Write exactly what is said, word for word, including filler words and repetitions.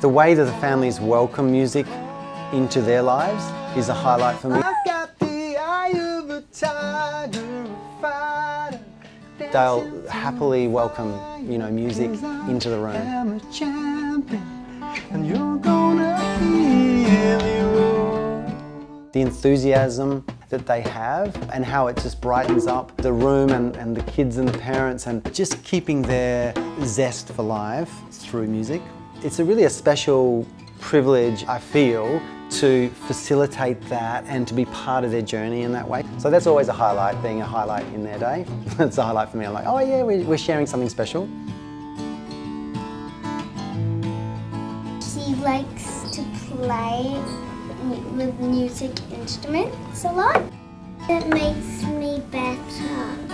The way that the families welcome music into their lives is a highlight for me. I've got the eye of a tiger, fighter. They'll happily welcome, you know, music into the room. I'm a champion, and you're gonna feel the enthusiasm that they have and how it just brightens up the room and, and the kids and the parents, and just keeping their zest for life through music. It's a really a special privilege, I feel, to facilitate that and to be part of their journey in that way. So that's always a highlight, being a highlight in their day. It's a highlight for me. I'm like, oh yeah, we're sharing something special. She likes to play with music instruments a lot. It makes me better.